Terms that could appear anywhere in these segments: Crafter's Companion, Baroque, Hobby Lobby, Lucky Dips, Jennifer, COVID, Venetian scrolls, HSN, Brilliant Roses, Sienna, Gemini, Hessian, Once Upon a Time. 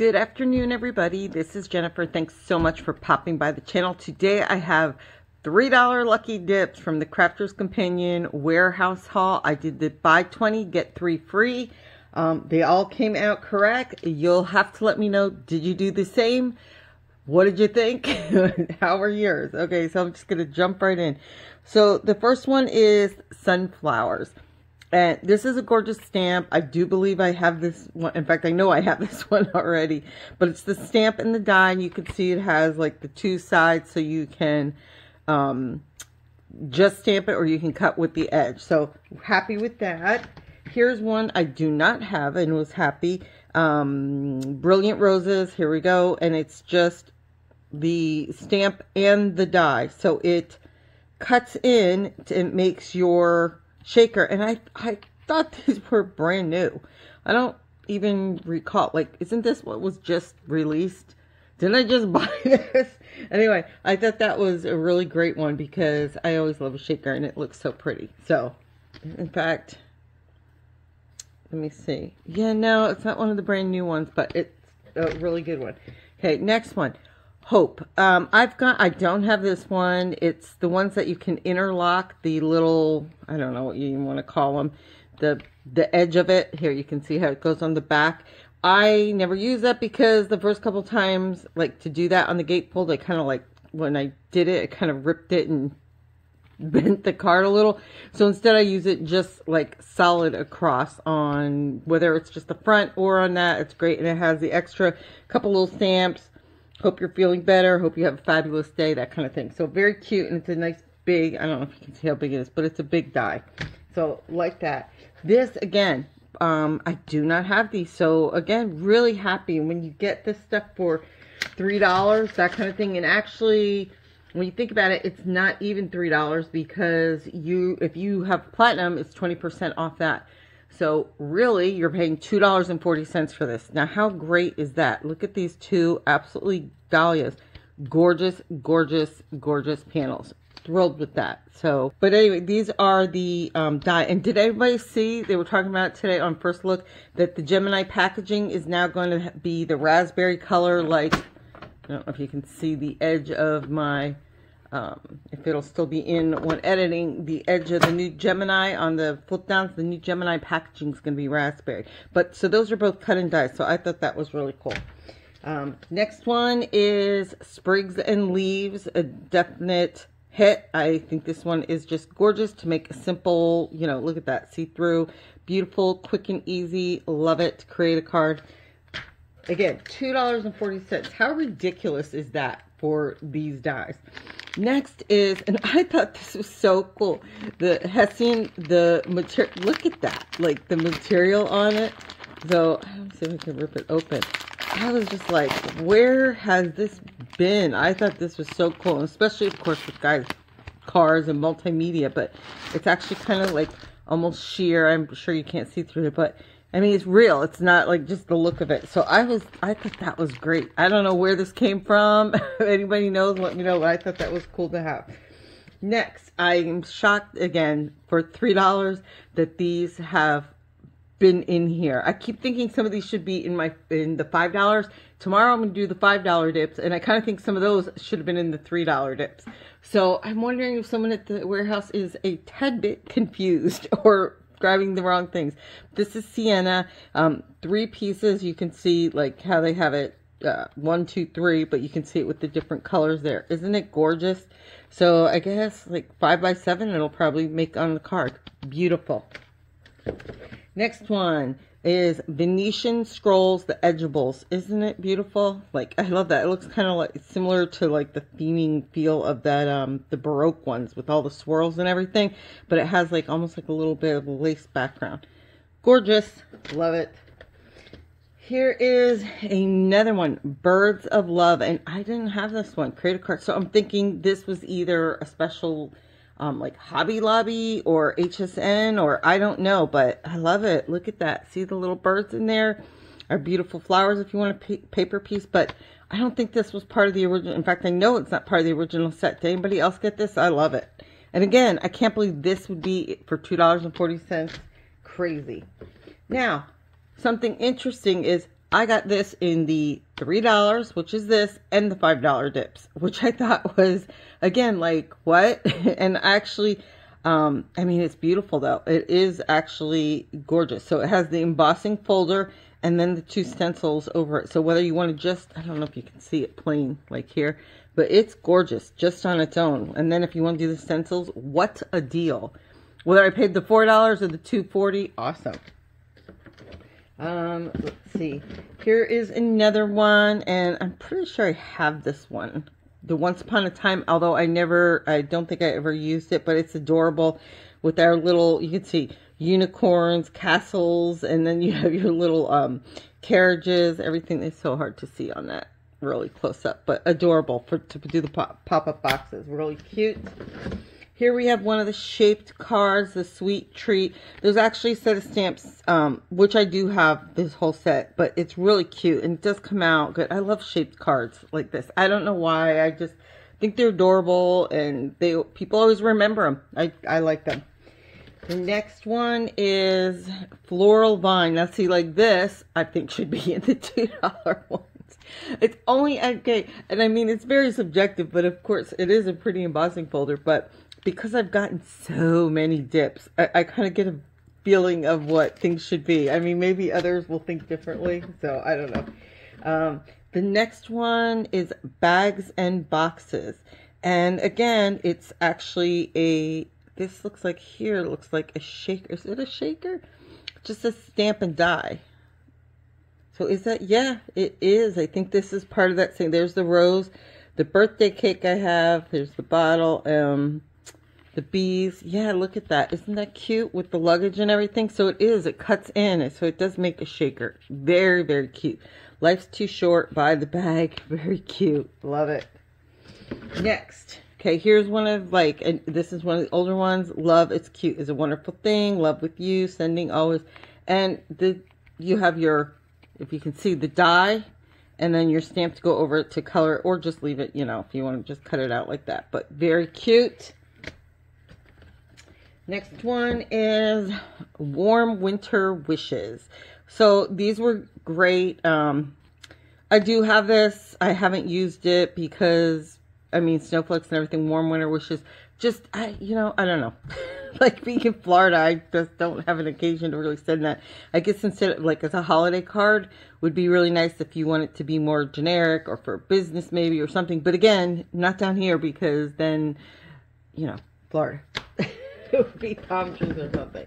Good afternoon, everybody. This is Jennifer. Thanks so much for popping by the channel. Today I have $3 lucky dips from the Crafter's Companion warehouse haul. I did the buy 20 get 3 free. They all came out correct. You'll have to let me know, did you do the same? What did you think? How were yours? Okay, so I'm just gonna jump right in. So the first one is sunflowers. And this is a gorgeous stamp. I do believe I have this one. In fact, I know I have this one already. But it's the stamp and the die. And you can see it has like the two sides. So you can just stamp it or you can cut with the edge. So happy with that. Here's one I do not have and was happy. Brilliant Roses. Here we go. And it's just the stamp and the die. So it cuts in. It makes your shaker, and I thought these were brand new. I don't even recall, like, isn't this what was just released? Didn't I just buy this? Anyway, I thought that was a really great one because I always love a shaker and it looks so pretty. So, in fact, let me see. Yeah, no, it's not one of the brand new ones, but it's a really good one. Okay, next one. Hope. I don't have this one. It's the ones that you can interlock the little, I don't know what you even want to call them, the edge of it. Here you can see how it goes on the back. I never use that because the first couple times, like to do that on the gate pulled, I kind of like, when I did it, I kind of ripped it and bent the card a little. So instead I use it just like solid across on, whether it's just the front or on that, it's great. And it has the extra couple little stamps. Hope you're feeling better. Hope you have a fabulous day. That kind of thing. So very cute. And it's a nice big, I don't know if you can see how big it is, but it's a big die. So like that. This, again, I do not have these. So again, really happy when you get this stuff for $3, that kind of thing. And actually, when you think about it, it's not even $3 because if you have platinum, it's 20% off that. So really, you're paying $2.40 for this. Now, how great is that? Look at these two absolutely dahlias. Gorgeous, gorgeous, gorgeous panels. Thrilled with that. So, but anyway, these are the die. And did anybody see, they were talking about today on First Look, that the Gemini packaging is now going to be the raspberry color, like, I don't know if you can see the edge of my, if it'll still be in when editing, the edge of the new Gemini on the flip downs, the new Gemini packaging is going to be raspberry. But so those are both cut and die. So I thought that was really cool. Next one is Sprigs and Leaves, a definite hit. I think this one is just gorgeous to make a simple, you know, look at that, see-through, beautiful, quick and easy. Love it. Create a card. Again, $2.40. How ridiculous is that for these dies? Next is, and I thought this was so cool, the Hessian, the material, look at that, like the material on it. So, I don't see if I can rip it open. I was just like, where has this been? I thought this was so cool, and especially, of course, with guys, cars and multimedia, but it's actually kind of like almost sheer. I'm sure you can't see through it, but I mean, it's real. It's not like just the look of it. So I thought that was great. I don't know where this came from. If anybody knows, let me know. But I thought that was cool to have. Next, I am shocked again for $3 that these have been in here. I keep thinking some of these should be in the $5. Tomorrow I'm going to do the $5 dips. And I kind of think some of those should have been in the $3 dips. So I'm wondering if someone at the warehouse is a tad bit confused or grabbing the wrong things. This is Sienna, 3 pieces. You can see like how they have it, 1, 2, 3, but you can see it with the different colors there. Isn't it gorgeous? So I guess like 5 by 7, it'll probably make on the card. Beautiful. Next one is Venetian Scrolls, the edgibles. Isn't it beautiful? Like, I love that. It looks kind of like similar to like the theming feel of that, the Baroque ones with all the swirls and everything, but it has like almost like a little bit of a lace background. Gorgeous. Love it. Here is another one, Birds of Love, and I didn't have this one. Create a card. So I'm thinking this was either a special like Hobby Lobby or HSN, or I don't know, but I love it. Look at that. See the little birds in there? Our beautiful flowers if you want a paper piece, but I don't think this was part of the original. In fact, I know it's not part of the original set. Did anybody else get this? I love it. And again, I can't believe this would be for $2.40. Crazy. Now, something interesting is I got this in the $3, which is this, and the $5 dips, which I thought was, again, like, what? And actually, I mean, it's beautiful, though. It is actually gorgeous. So it has the embossing folder and then the two stencils over it. So whether you want to just, I don't know if you can see it plain, like here, but it's gorgeous just on its own. And then if you want to do the stencils, what a deal. Whether I paid the $4 or the $2.40, awesome. Let's see. Here is another one, and I'm pretty sure I have this one. The Once Upon a Time, although I don't think I ever used it, but it's adorable with our little, you can see unicorns, castles, and then you have your little carriages. Everything is so hard to see on that really close up, but adorable to do the pop-up boxes. Really cute. Here we have one of the shaped cards, the sweet treat. There's actually a set of stamps, which I do have this whole set, but it's really cute and it does come out good. I love shaped cards like this. I don't know why. I just think they're adorable and people always remember them. I like them. The next one is Floral Vine. Now see, like this, I think should be in the $2 one. It's only, okay, and I mean, it's very subjective, but of course it is a pretty embossing folder, but because I've gotten so many dips, I kind of get a feeling of what things should be. I mean, maybe others will think differently, so I don't know. The next one is Bags and Boxes. And again, it's actually this looks like here, looks like a shaker. Is it a shaker? Just a stamp and die. So is that, yeah, it is. I think this is part of that thing. There's the rose, the birthday cake I have. There's the bottle, the bees. Yeah, look at that. Isn't that cute with the luggage and everything? So it is. It cuts in. So it does make a shaker. Very, very cute. Life's Too Short by the Bag. Very cute. Love it. Next. Okay, here's one of like, and this is one of the older ones. Love, It's Cute is a Wonderful Thing. Love with You. Sending Always. And you have your, if you can see, the die, and then your stamp to go over it to color, or just leave it, you know, if you want to just cut it out like that. But very cute. Next one is Warm Winter Wishes. So these were great. I do have this. I haven't used it because, I mean, snowflakes and everything. Warm Winter Wishes. Just, you know, I don't know. Like being in Florida, I just don't have an occasion to really send that. I guess instead of like as a holiday card would be really nice if you want it to be more generic or for business maybe or something. But again, not down here because then, you know, Florida. It would be palm trees or something.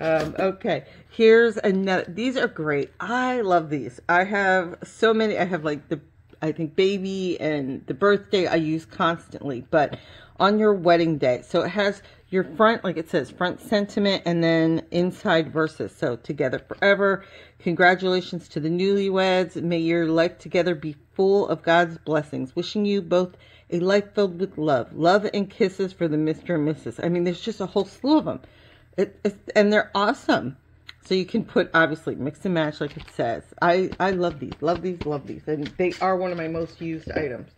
Okay, here's another. These are great. I love these. I have so many. I have like the, I think, baby and the birthday I use constantly, but on your wedding day. So it has your front, like it says, front sentiment, and then inside verses. So together forever. Congratulations to the newlyweds. May your life together be full of God's blessings. Wishing you both a life filled with love. Love and kisses for the Mr. and Mrs. I mean, there's just a whole slew of them. And they're awesome. So you can put, obviously, mix and match like it says. I love these, love these, love these. And they are one of my most used items.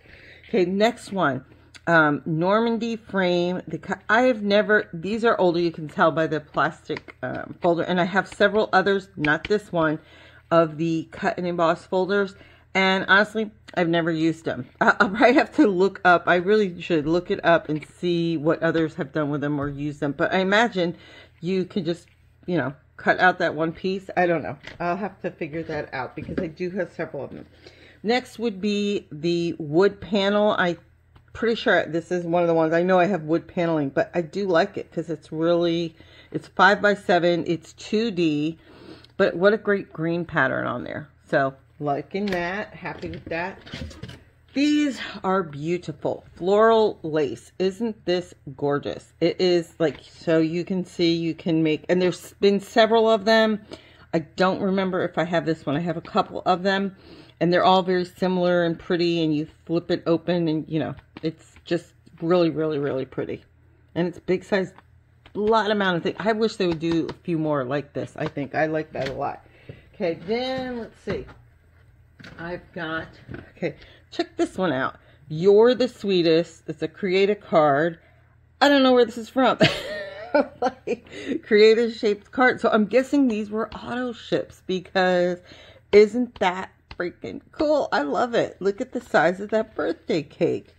Okay, next one. Normandy frame. I have never, these are older, you can tell by the plastic folder, and I have several others, not this one, of the cut and emboss folders, and honestly, I've never used them. I'll probably have to look up, I really should look it up and see what others have done with them or use them, but I imagine you can just, you know, cut out that one piece. I don't know. I'll have to figure that out because I do have several of them. Next would be the wood panel. I pretty sure this is one of the ones. I know I have wood paneling, but I do like it because it's really, it's 5 by 7, it's 2D, but what a great green pattern on there. So liking that, happy with that. These are beautiful. Floral lace. Isn't this gorgeous? It is like, so you can see, you can make, and there's been several of them. I don't remember if I have this one. I have a couple of them. And they're all very similar and pretty, and you flip it open and, you know, it's just really, really, really pretty. And it's big size, lot amount of things. I wish they would do a few more like this, I think. I like that a lot. Okay, then let's see. I've got, okay, check this one out. You're the Sweetest. It's a create a card. I don't know where this is from. Like, create a shaped card. So I'm guessing these were auto ships because Isn't that freaking cool? I love it. Look at the size of that birthday cake.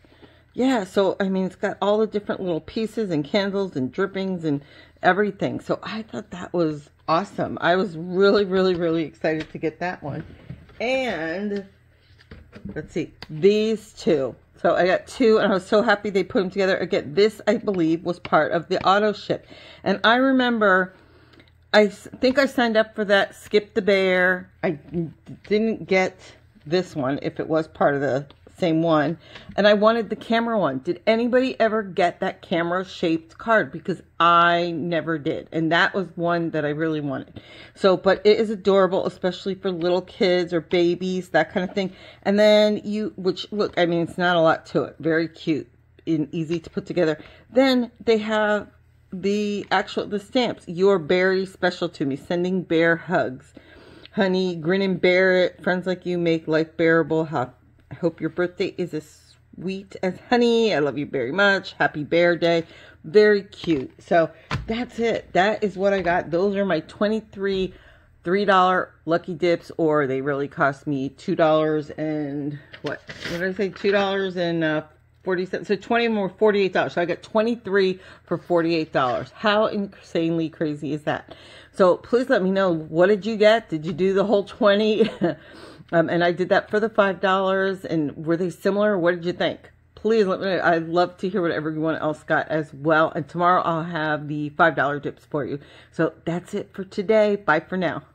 Yeah, so I mean, it's got all the different little pieces and candles and drippings and everything. So I thought that was awesome. I was really, really, really excited to get that one. And let's see, these two. So I got two, and I was so happy they put them together. Again, this, I believe, was part of the auto ship. And I remember, I think I signed up for that Skip the Bear. I didn't get this one, if it was part of the same one. And I wanted the camera one. Did anybody ever get that camera-shaped card? Because I never did. And that was one that I really wanted. So, but it is adorable, especially for little kids or babies, that kind of thing. And then you, which, look, I mean, it's not a lot to it. Very cute and easy to put together. Then they have the actual, the stamps. You're very special to me, sending bear hugs, honey, grin and bear it, friends like you make life bearable. I hope your birthday is as sweet as honey. I love you very much. Happy Bear Day. Very cute. So that's it. That is what I got. Those are my 23 $3 lucky dips, or they really cost me $2 and what did I say, $2 and 47, so 20 more, $48. So I got 23 for $48. How insanely crazy is that? So please let me know, what did you get? Did you do the whole 20? And I did that for the $5. And were they similar? What did you think? Please let me know. I'd love to hear what everyone else got as well. And tomorrow I'll have the $5 dips for you. So that's it for today. Bye for now.